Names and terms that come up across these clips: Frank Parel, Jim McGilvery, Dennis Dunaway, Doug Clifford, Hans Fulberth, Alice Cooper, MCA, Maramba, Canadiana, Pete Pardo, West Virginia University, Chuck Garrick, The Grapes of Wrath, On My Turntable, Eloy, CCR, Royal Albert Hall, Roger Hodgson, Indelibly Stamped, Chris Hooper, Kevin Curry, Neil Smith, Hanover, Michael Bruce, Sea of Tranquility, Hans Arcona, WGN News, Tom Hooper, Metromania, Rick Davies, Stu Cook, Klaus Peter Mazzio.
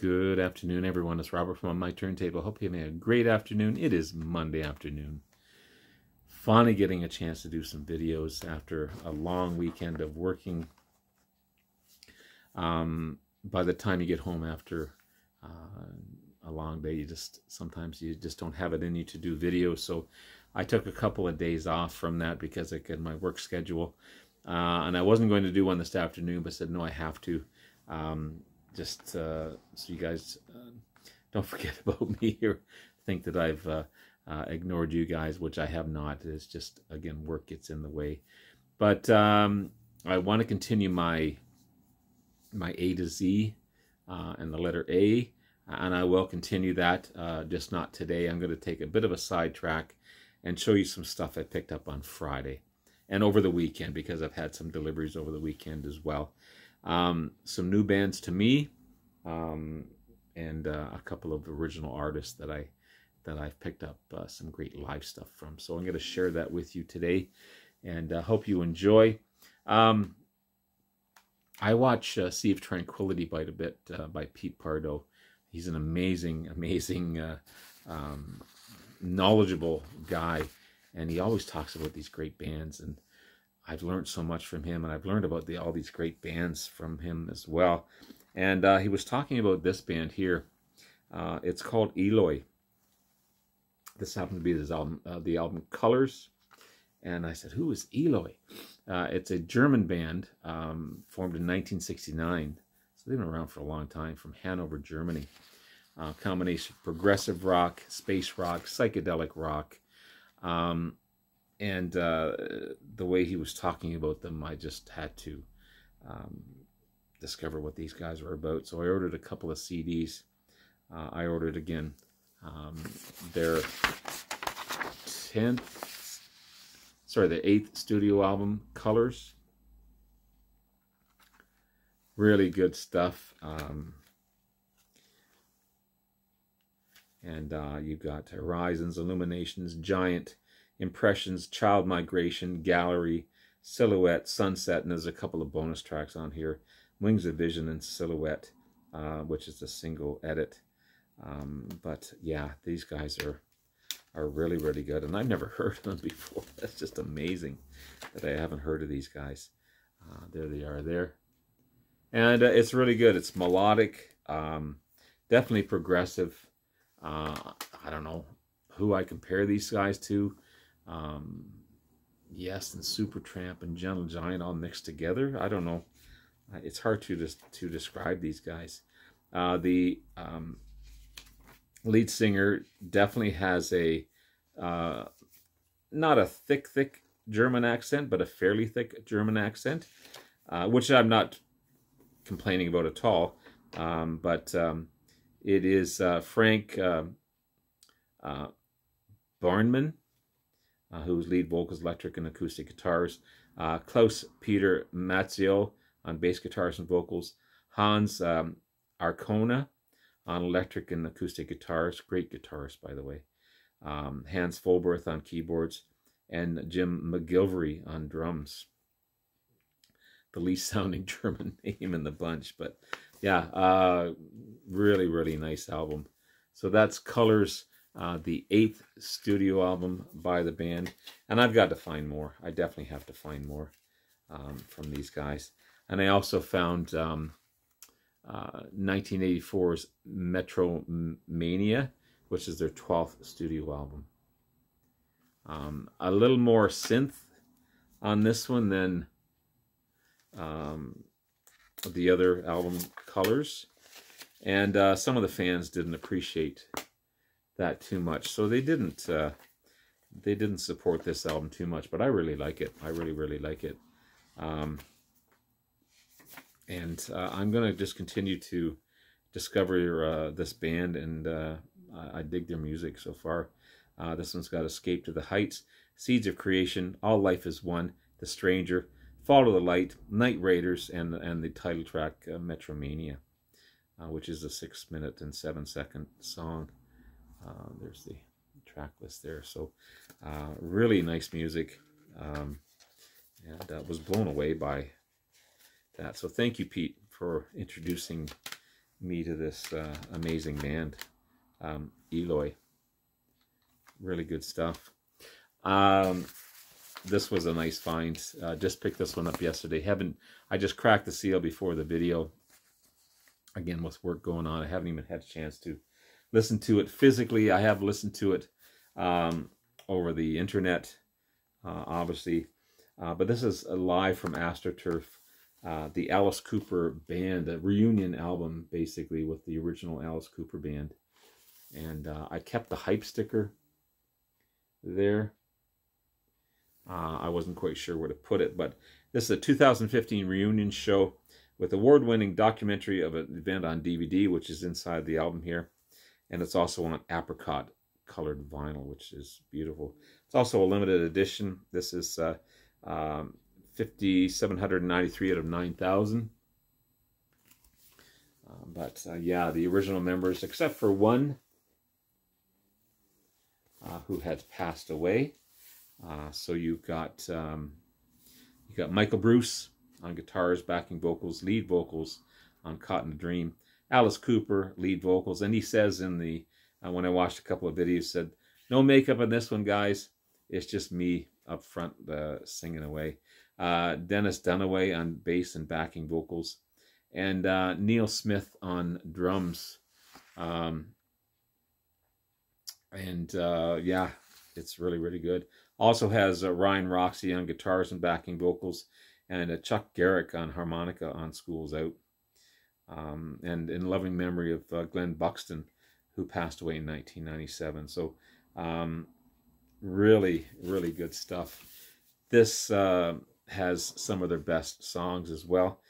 Good afternoon, everyone. It's Robert from On My Turntable. Hope you're having a great afternoon. It is Monday afternoon. Finally getting a chance to do some videos after a long weekend of working. By the time you get home after a long day, sometimes you just don't have it in you to do videos. So I took a couple of days off from that because I got my work schedule. And I wasn't going to do one this afternoon, but said, no, I have to. So you guys don't forget about me or think that I've ignored you guys, which I have not. It's just, again, work gets in the way. But I want to continue my A to Z and the letter A, and I will continue that, just not today. I'm going to take a bit of a sidetrack and show you some stuff I picked up on Friday and over the weekend, because I've had some deliveries over the weekend as well. Some new bands to me, and a couple of original artists that I've picked up some great live stuff from. So I'm going to share that with you today, and hope you enjoy. I watch Sea of Tranquility quite a bit by Pete Pardo. He's an amazing, amazing, knowledgeable guy, and he always talks about these great bands, and I've learned so much from him, and I've learned about all these great bands from him as well. And he was talking about this band here. It's called Eloy. This happened to be his album, the album Colors. And I said, who is Eloy? It's a German band formed in 1969. So they've been around for a long time, from Hanover, Germany. Combination of progressive rock, space rock, psychedelic rock. And the way he was talking about them, I just had to discover what these guys were about. So I ordered a couple of CDs. I ordered, again, their 8th studio album, Colors. Really good stuff. And you've got Horizons, Illuminations, Giant, Impressions, Child Migration, Gallery, Silhouette, Sunset, and there's a couple of bonus tracks on here. Wings of Vision and Silhouette, which is a single edit. But yeah, these guys are really, really good. And I've never heard of them before. That's just amazing that I haven't heard of these guys. There they are there. And it's really good. It's melodic, definitely progressive. I don't know who I compare these guys to. Yes, and Supertramp and Gentle Giant all mixed together. I don't know. It's hard to describe these guys. The lead singer definitely has a not a thick German accent, but a fairly thick German accent, which I'm not complaining about at all. But it is Frank Barnman, whose lead vocals, electric and acoustic guitars. Klaus Peter Mazzio on bass guitars and vocals. Hans Arcona on electric and acoustic guitars. Great guitarist, by the way. Hans Fulberth on keyboards. And Jim McGilvery on drums. The least sounding German name in the bunch. But yeah, really, really nice album. So that's Colors. The 8th studio album by the band. And I've got to find more. I definitely have to find more from these guys. And I also found 1984's Metromania, which is their 12th studio album. A little more synth on this one than the other album, Colors. And some of the fans didn't appreciate that too much, so they didn't support this album too much, but I really like it. I really like it. And I'm gonna just continue to discover this band, and I dig their music so far. This one's got Escape to the Heights, Seeds of Creation, All Life is One, The Stranger, Follow the Light, Night Raiders, and the title track Metromania, which is a 6-minute and 7-second song. There's the track list there. So really nice music, and was blown away by that. So thank you, Pete, for introducing me to this amazing band, Eloy. Really good stuff. This was a nice find. Just picked this one up yesterday. I just cracked the seal before the video. Again, with work going on, I haven't even had a chance to listen to it physically. I have listened to it over the internet, obviously. But this is live from AstroTurf, the Alice Cooper band, a reunion album, basically, with the original Alice Cooper band. And I kept the hype sticker there. I wasn't quite sure where to put it, but this is a 2015 reunion show with award-winning documentary of an event on DVD, which is inside the album here. And it's also on apricot-colored vinyl, which is beautiful. It's also a limited edition. This is 5,793 out of 9,000. Yeah, the original members, except for one who has passed away. So you've got Michael Bruce on guitars, backing vocals, lead vocals on Cotton Dream. Alice Cooper, lead vocals. And he says in the, when I watched a couple of videos, said, no makeup on this one, guys. It's just me up front singing away. Dennis Dunaway on bass and backing vocals. And Neil Smith on drums. Yeah, it's really, really good. Also has Ryan Roxy on guitars and backing vocals. And Chuck Garrick on harmonica on School's Out. And in loving memory of Glenn Buxton, who passed away in 1997. So really, really good stuff. This has some of their best songs as well.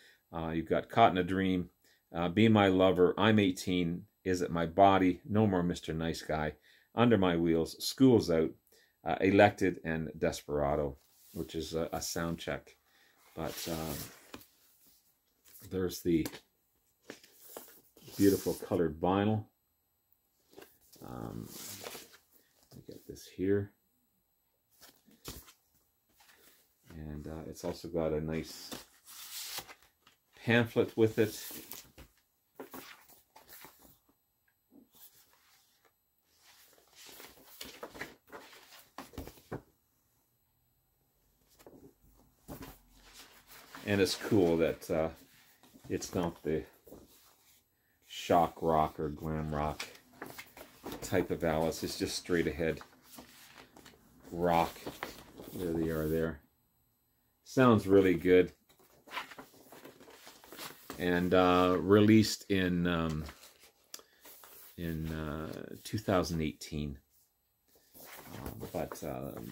You've got Caught in a Dream, Be My Lover, I'm 18, Is It My Body, No More Mr. Nice Guy, Under My Wheels, School's Out, Elected, and Desperado, which is a sound check. But there's the beautiful colored vinyl. Let me get this here. And it's also got a nice pamphlet with it. And it's cool that it's not the shock rock or glam rock type of Alice. It's just straight ahead rock. There they are there. Sounds really good. And released in 2018.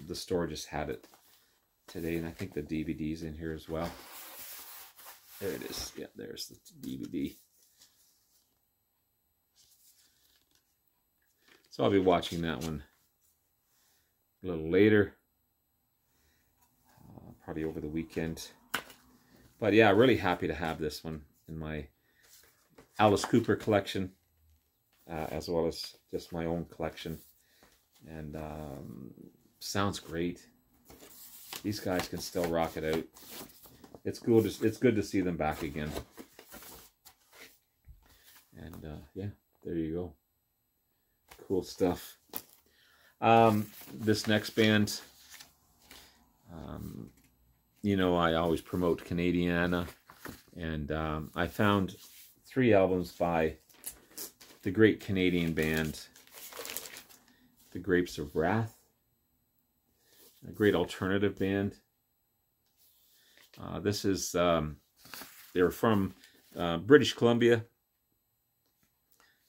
The store just had it today, and I think the DVD's in here as well. There it is. Yeah, there's the DVD. So I'll be watching that one a little later, probably over the weekend. But yeah, really happy to have this one in my Alice Cooper collection, as well as just my own collection. And sounds great. These guys can still rock it out. It's cool. It's good to see them back again. And yeah, there you go. Cool stuff. This next band, you know, I always promote Canadiana, and I found 3 albums by the great Canadian band, The Grapes of Wrath, a great alternative band. This is, they're from British Columbia.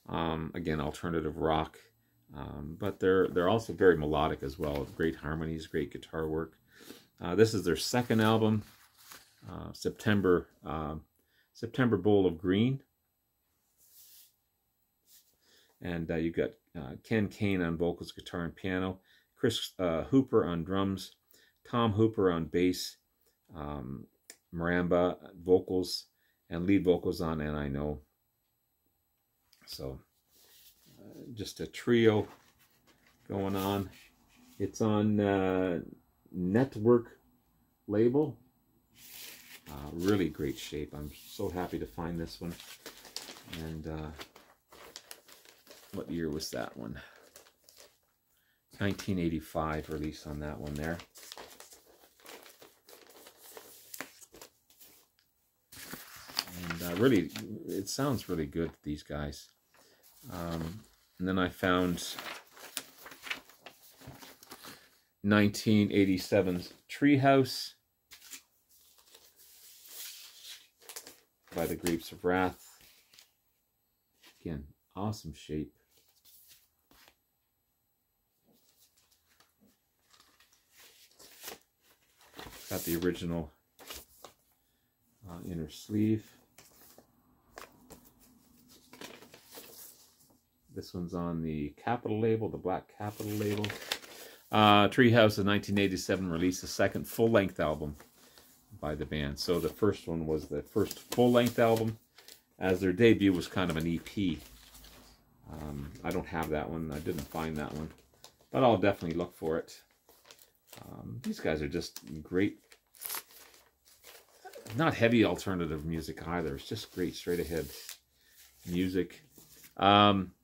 Again, alternative rock, but they're also very melodic as well. Great harmonies, great guitar work. This is their second album, September Bowl of Green. And you've got Ken Kane on vocals, guitar, and piano. Chris Hooper on drums. Tom Hooper on bass. Maramba vocals and lead vocals on And I Know. So just a trio going on. It's on Network label. Really great shape. I'm so happy to find this one. And what year was that one? 1985 release on that one there. And really, it sounds really good, these guys. And then I found 1987's Treehouse by The Grapes of Wrath. Again, awesome shape. Got the original inner sleeve. This one's on the Capital label, the black Capital label. Treehouse, the 1987 release, the second full-length album by the band. So the first one was the first full-length album, as their debut was kind of an EP. I don't have that one. I didn't find that one, but I'll definitely look for it. These guys are just great. Not heavy alternative music either. It's just great straight-ahead music. And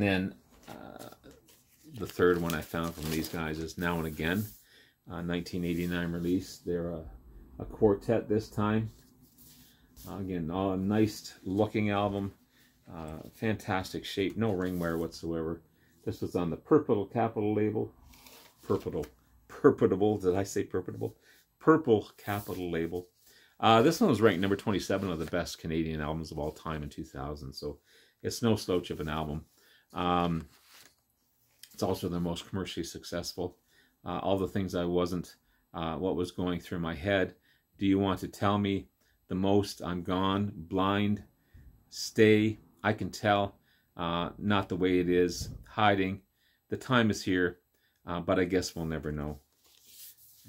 then the third one I found from these guys is Now and Again, 1989 release. They're a quartet this time. Again, a nice looking album, fantastic shape, no ring wear whatsoever. This was on the Purple Capital label. Purpotable, did I say purpotable? Purple Capital label. This one was ranked number 27 of the best Canadian albums of all time in 2000, so it's no slouch of an album. It's also the most commercially successful. All the Things I Wasn't, What Was Going Through My Head, Do You Want to Tell Me, The Most, I'm Gone, Blind, Stay, I Can Tell, Not the Way It Is, Hiding, The Time Is Here, But I Guess We'll Never Know.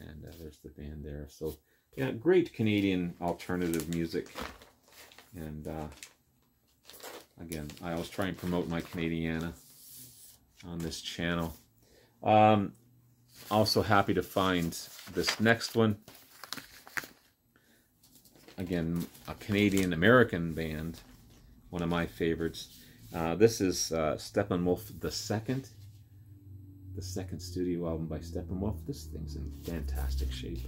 And there's the band there. So, yeah, great Canadian alternative music. And again, I always try and promote my Canadiana on this channel. Also happy to find this next one. Again, a Canadian-American band, one of my favorites. This is Steppenwolf II, the second studio album by Steppenwolf. This thing's in fantastic shape.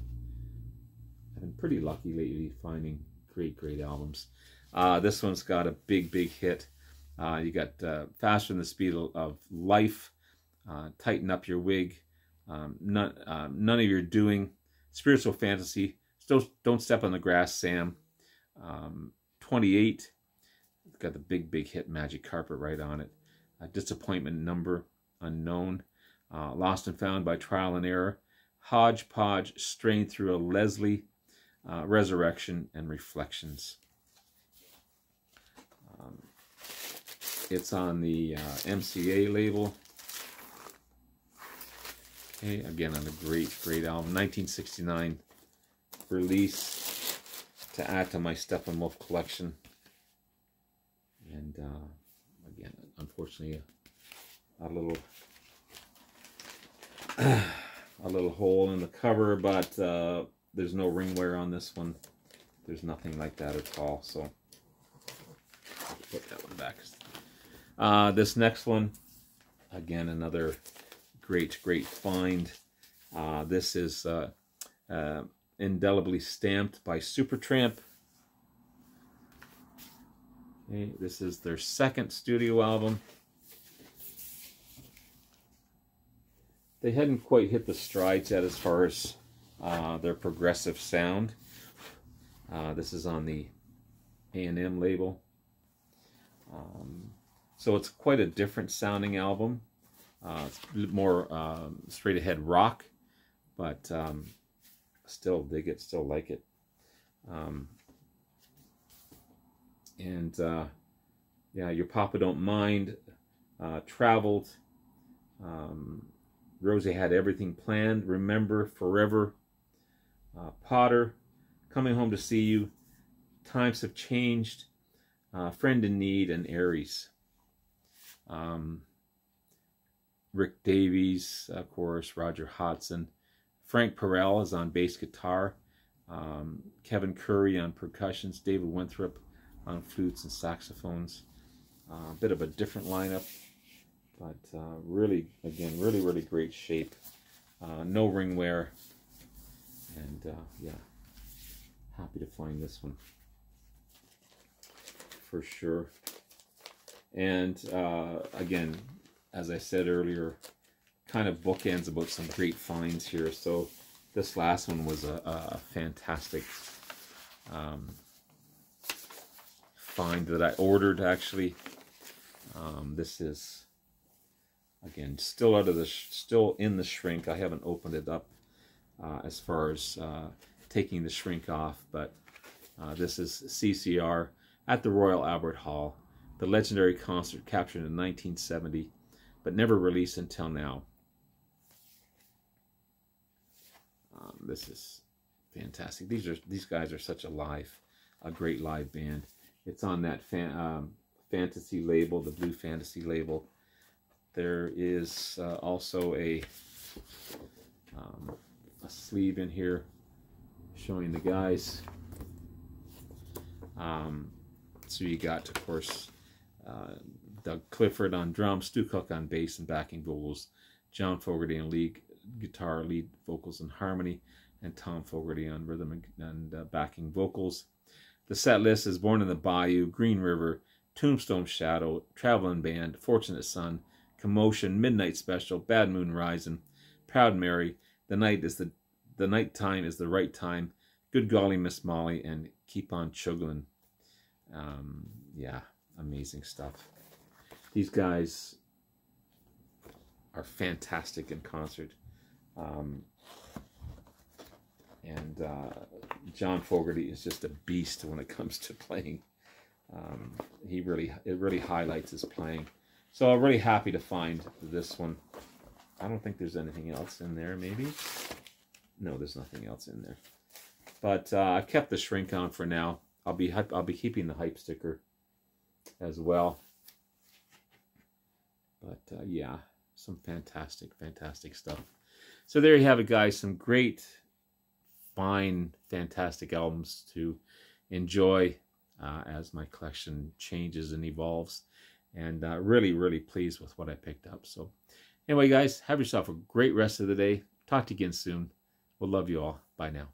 I've been pretty lucky lately finding great albums. This one's got a big hit. You got Faster Than the Speed of Life, Tighten Up Your Wig, None of Your Doing, Spiritual Fantasy, Don't Step on the Grass, Sam, 28, it's got the big hit Magic Carpet right on it, Disappointment Number, Unknown, Lost and Found by Trial and Error, Hodgepodge, Strained Through a Leslie, Resurrection, and Reflections. It's on the MCA label. Okay, again, on a great album, 1969 release to add to my Steppenwolf collection. And again, unfortunately, a little hole in the cover, but there's no ring wear on this one. There's nothing like that at all. So I'll put that one back. This next one, again, another great find. This is Indelibly Stamped by Supertramp. Okay, this is their second studio album. They hadn't quite hit the strides yet as far as their progressive sound. This is on the A&M label. So it's quite a different sounding album. It's more straight ahead rock, but still dig it, still like it. And yeah, Your Papa Don't Mind, Traveled, Rosie Had Everything Planned, Remember, Forever, Potter, Coming Home to See You, Times Have Changed, Friend in Need, and Aries. Rick Davies, of course, Roger Hodgson. Frank Parel is on bass guitar. Kevin Curry on percussions. David Winthrop on flutes and saxophones. A bit of a different lineup, but really, again, really great shape. No ring wear, and yeah, happy to find this one for sure. And again, as I said earlier, kind of bookends about some great finds here. So this last one was a fantastic find that I ordered, actually. This is, again, still out of the still in the shrink. I haven't opened it up as far as taking the shrink off, but this is CCR at the Royal Albert Hall, the legendary concert captured in 1970, but never released until now. This is fantastic. These guys are such a great live band. It's on that fantasy label, the Blue Fantasy label. There is also a sleeve in here showing the guys. So you got, of course, Doug Clifford on drums, Stu Cook on bass and backing vocals, John Fogerty on lead guitar, lead vocals and harmony, and Tom Fogerty on rhythm and backing vocals. The set list is Born in the Bayou, Green River, Tombstone Shadow, Traveling Band, Fortunate Son, Commotion, Midnight Special, Bad Moon Rising, Proud Mary, The Night Time is the Right Time, Good Golly Miss Molly, and Keep on Chugging. Yeah, amazing stuff. These guys are fantastic in concert. And John Fogerty is just a beast when it comes to playing. It really highlights his playing. So I'm really happy to find this one. I don't think there's anything else in there, maybe. No, there's nothing else in there. But I've kept the shrink on for now. I'll be keeping the hype sticker as well. But yeah, some fantastic stuff. So there you have it, guys. Some great, fine, fantastic albums to enjoy as my collection changes and evolves. And really pleased with what I picked up. So anyway, guys, have yourself a great rest of the day. Talk to you again soon. We'll love you all. Bye now.